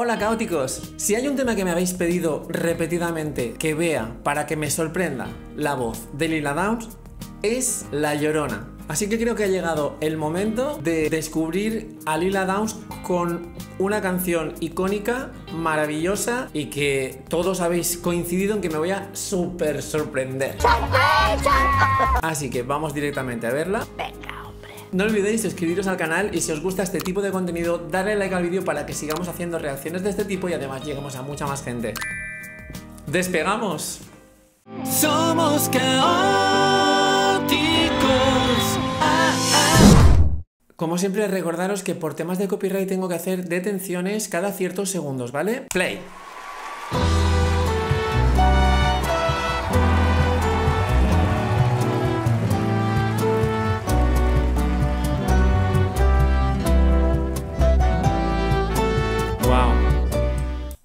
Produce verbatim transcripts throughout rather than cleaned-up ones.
Hola caóticos, si hay un tema que me habéis pedido repetidamente que vea para que me sorprenda la voz de Lila Downs, es La Llorona. Así que creo que ha llegado el momento de descubrir a Lila Downs con una canción icónica, maravillosa y que todos habéis coincidido en que me voy a súper sorprender. Así que vamos directamente a verla. No olvidéis suscribiros al canal y si os gusta este tipo de contenido, darle like al vídeo para que sigamos haciendo reacciones de este tipo y además lleguemos a mucha más gente. ¡Despegamos! Somos caóticos. Ah, ah. Como siempre, recordaros que por temas de copyright tengo que hacer detenciones cada ciertos segundos, ¿vale? Play.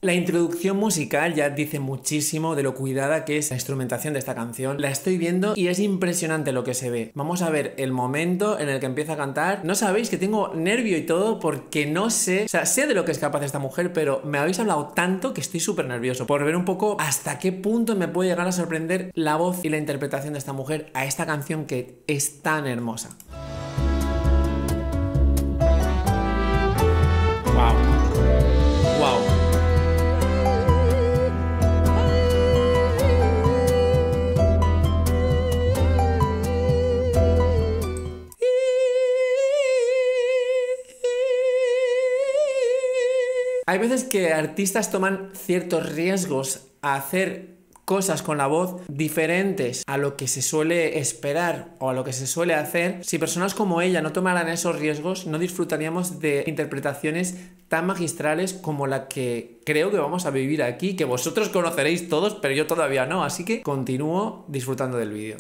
La introducción musical ya dice muchísimo de lo cuidada que es la instrumentación de esta canción. La estoy viendo y es impresionante lo que se ve. Vamos a ver el momento en el que empieza a cantar. No sabéis que tengo nervio y todo porque no sé, o sea, sé de lo que es capaz esta mujer, pero me habéis hablado tanto que estoy súper nervioso por ver un poco hasta qué punto me puede llegar a sorprender la voz y la interpretación de esta mujer a esta canción que es tan hermosa. Hay veces que artistas toman ciertos riesgos a hacer cosas con la voz diferentes a lo que se suele esperar o a lo que se suele hacer. Si personas como ella no tomaran esos riesgos, no disfrutaríamos de interpretaciones tan magistrales como la que creo que vamos a vivir aquí, que vosotros conoceréis todos, pero yo todavía no, así que continúo disfrutando del vídeo.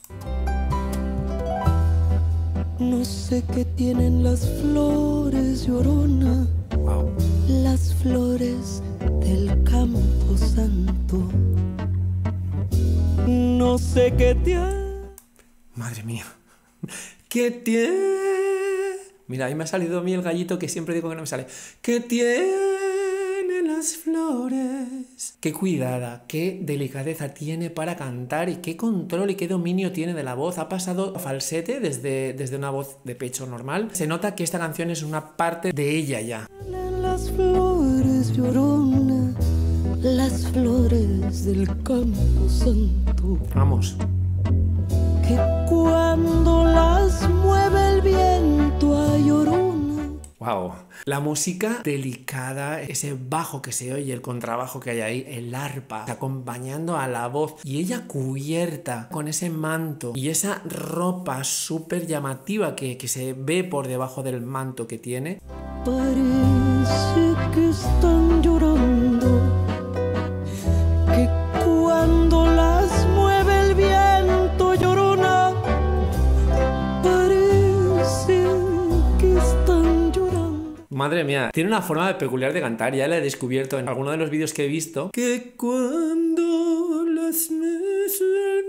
No sé qué tienen las flores, llorona. Wow. Las flores del campo santo. No sé qué tiene. Madre mía. ¿Qué tiene? Mira, ahí me ha salido a mí el gallito que siempre digo que no me sale. ¿Qué tiene las flores? Qué cuidada, qué delicadeza tiene para cantar y qué control y qué dominio tiene de la voz. Ha pasado a falsete desde, desde una voz de pecho normal. Se nota que esta canción es una parte de ella ya. Las flores, llorona, las flores del campo santo. Vamos. Que cuando las mueve el viento a llorona. Wow. La música delicada, ese bajo que se oye, el contrabajo que hay ahí, el arpa, acompañando a la voz y ella cubierta con ese manto y esa ropa súper llamativa que, que se ve por debajo del manto que tiene. Parece que están llorando, que cuando las mueve el viento llorona, parece que están llorando. Madre mía, tiene una forma peculiar de cantar, ya la he descubierto en alguno de los vídeos que he visto. Que cuando las mueve el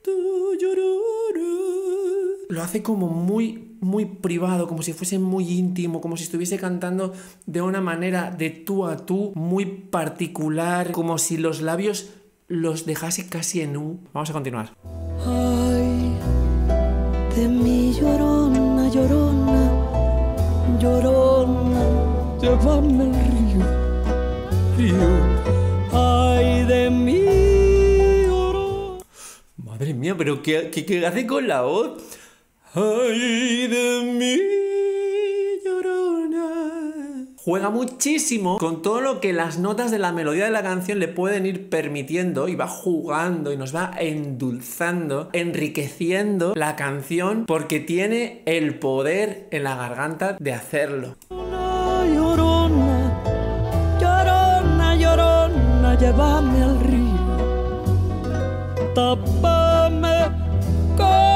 viento llorona. Lo hace como muy... muy privado, como si fuese muy íntimo, como si estuviese cantando de una manera de tú a tú, muy particular, como si los labios los dejase casi en un... Vamos a continuar. Ay, de mi llorona, llorona, llorona, llévame al río, río, ay, de mi llorona. Madre mía, pero ¿qué, qué, qué hace con la voz? Ay de mi llorona. Juega muchísimo con todo lo que las notas de la melodía de la canción le pueden ir permitiendo y va jugando y nos va endulzando, enriqueciendo la canción porque tiene el poder en la garganta de hacerlo. Llorona, llorona, llorona, llorona, llévame al río, tápame con...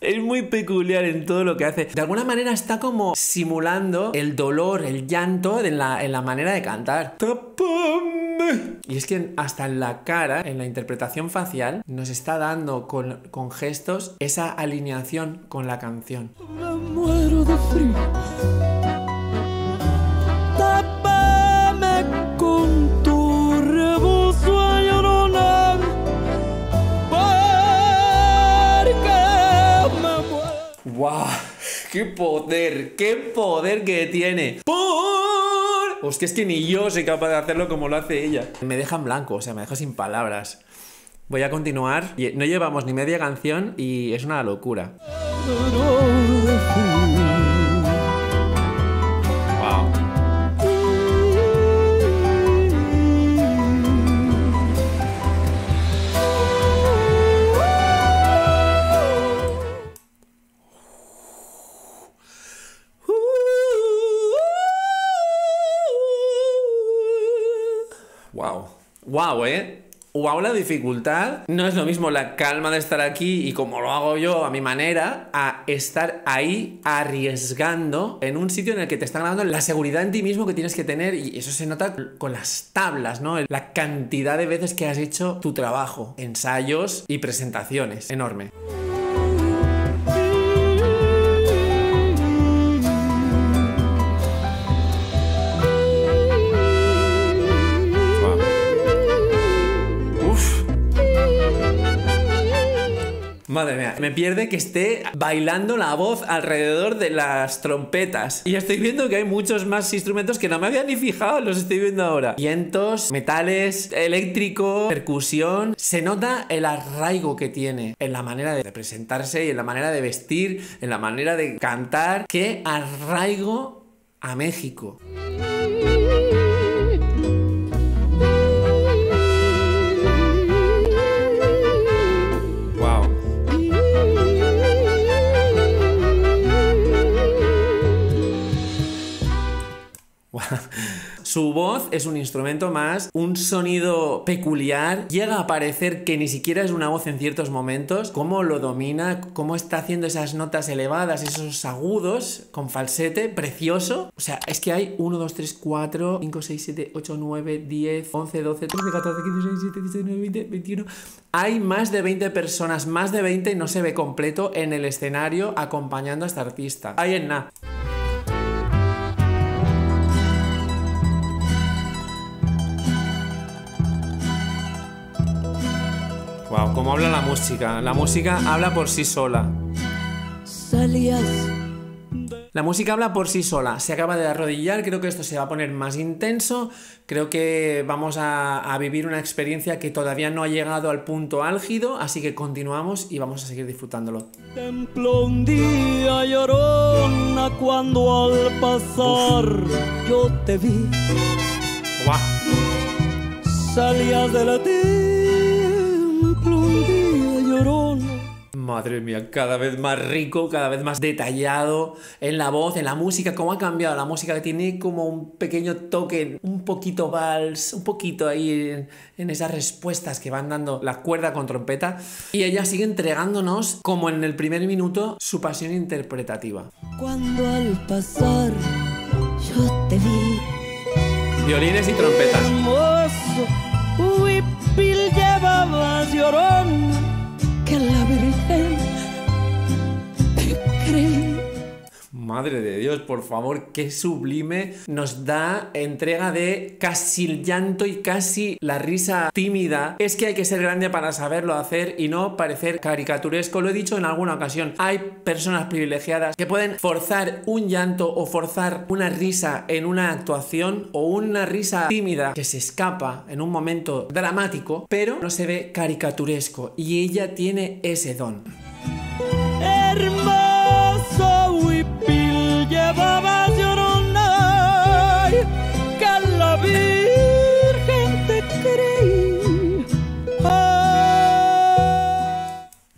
Es muy peculiar en todo lo que hace. De alguna manera está como simulando el dolor, el llanto en la, en la manera de cantar. Tapame Y es que hasta en la cara, en la interpretación facial, nos está dando con, con gestos esa alineación con la canción. Me muero de frío. Tápame con tu rebozo, llorona, porque me muero. ¡Guau! ¡Qué poder! ¡Qué poder que tiene! Hostia, es que ni yo soy capaz de hacerlo como lo hace ella. Me deja en blanco, o sea, me deja sin palabras. Voy a continuar. No llevamos ni media canción y es una locura. Wow. Wow, wow, eh. Wow, la dificultad. No es lo mismo la calma de estar aquí y como lo hago yo a mi manera, a estar ahí arriesgando en un sitio en el que te están dando la seguridad en ti mismo que tienes que tener, y eso se nota con las tablas, ¿no? La cantidad de veces que has hecho tu trabajo, ensayos y presentaciones. Enorme. Madre mía, me pierde que esté bailando la voz alrededor de las trompetas. Y estoy viendo que hay muchos más instrumentos que no me había ni fijado, los estoy viendo ahora. Vientos, metales, eléctrico, percusión. Se nota el arraigo que tiene en la manera de presentarse y en la manera de vestir, en la manera de cantar. ¡Qué arraigo a México! Su voz es un instrumento más, un sonido peculiar, llega a parecer que ni siquiera es una voz en ciertos momentos. Cómo lo domina, cómo está haciendo esas notas elevadas, esos agudos con falsete, precioso. O sea, es que hay uno, dos, tres, cuatro, cinco, seis, siete, ocho, nueve, diez, once, doce, trece, catorce, quince, dieciséis, diecisiete, diecinueve, veinte, veintiuno. Hay más de veinte personas, más de veinte, y no se ve completo en el escenario acompañando a esta artista. Ahí en nada. Wow, cómo habla la música. La música habla por sí sola. Salías. La música habla por sí sola. Se acaba de arrodillar. Creo que esto se va a poner más intenso. Creo que vamos a, a vivir una experiencia que todavía no ha llegado al punto álgido. Así que continuamos y vamos a seguir disfrutándolo. Templo un día llorona cuando al pasar Uf. yo te vi. Wow. Salías de la tierra. Madre mía, cada vez más rico, cada vez más detallado en la voz, en la música, cómo ha cambiado la música, que tiene como un pequeño toque, un poquito vals, un poquito ahí en, en esas respuestas que van dando la cuerda con trompeta, y ella sigue entregándonos, como en el primer minuto, su pasión interpretativa. Cuando al pasar yo te vi. Violines y trompetas. Hermoso, huipil llevabas llorón. Que la Virgen te cree. Madre de Dios, por favor, qué sublime. Nos da entrega de casi el llanto y casi la risa tímida. Es que hay que ser grande para saberlo hacer y no parecer caricaturesco. Lo he dicho en alguna ocasión. Hay personas privilegiadas que pueden forzar un llanto o forzar una risa en una actuación, o una risa tímida que se escapa en un momento dramático, pero no se ve caricaturesco. Y ella tiene ese don. Hermoso huipil.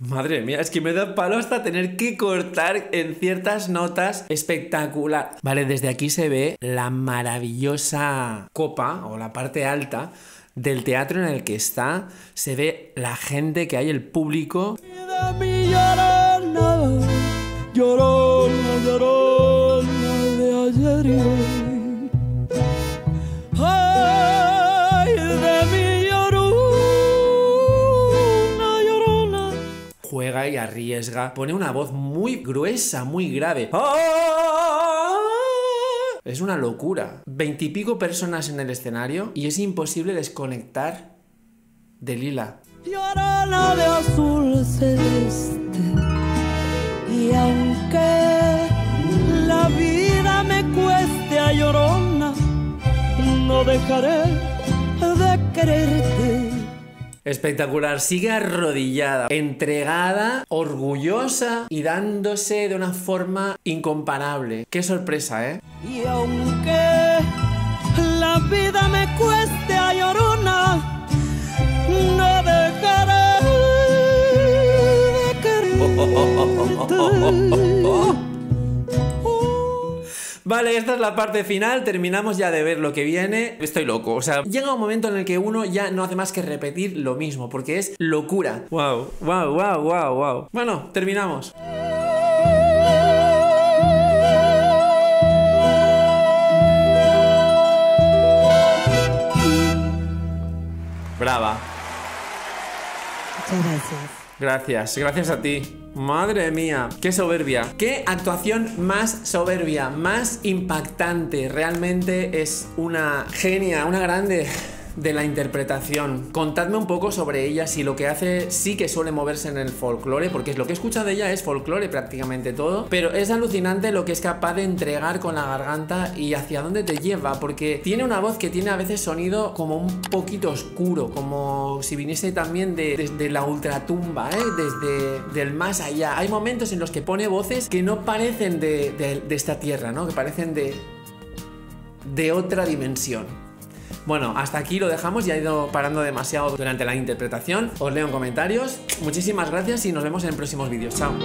Madre mía, es que me da palo hasta tener que cortar en ciertas notas. Espectacular. Vale, desde aquí se ve la maravillosa copa o la parte alta del teatro en el que está. Se ve la gente que hay, el público. Llorona, llorona de ayer. Ay, pone una voz muy gruesa, muy grave. Es una locura. Veintipico personas en el escenario y es imposible desconectar de Lila. Llorona de azul celeste, y aunque la vida me cueste a llorona, no dejaré de quererte. Espectacular, sigue arrodillada, entregada, orgullosa y dándose de una forma incomparable. Qué sorpresa, ¿eh? Y aunque la vida me cueste a llorona, no dejaré de quererte. Vale, esta es la parte final. Terminamos ya de ver lo que viene. Estoy loco, o sea, llega un momento en el que uno ya no hace más que repetir lo mismo, porque es locura. Wow, wow, wow, wow, wow. Bueno, terminamos. Brava. Muchas gracias. Gracias, gracias a ti. Madre mía, qué soberbia. Qué actuación más soberbia, más impactante. Realmente es una genia, una grande de la interpretación. Contadme un poco sobre ella, si lo que hace sí que suele moverse en el folclore, porque lo que he escuchado de ella es folclore prácticamente todo, pero es alucinante lo que es capaz de entregar con la garganta y hacia dónde te lleva, porque tiene una voz que tiene a veces sonido como un poquito oscuro, como si viniese también de, desde la ultratumba, ¿eh? Desde del más allá. Hay momentos en los que pone voces que no parecen de, de, de esta tierra, ¿no? Que parecen de, de otra dimensión. Bueno, hasta aquí lo dejamos, ya he ido parando demasiado durante la interpretación. Os leo en comentarios. Muchísimas gracias y nos vemos en próximos vídeos. Chao.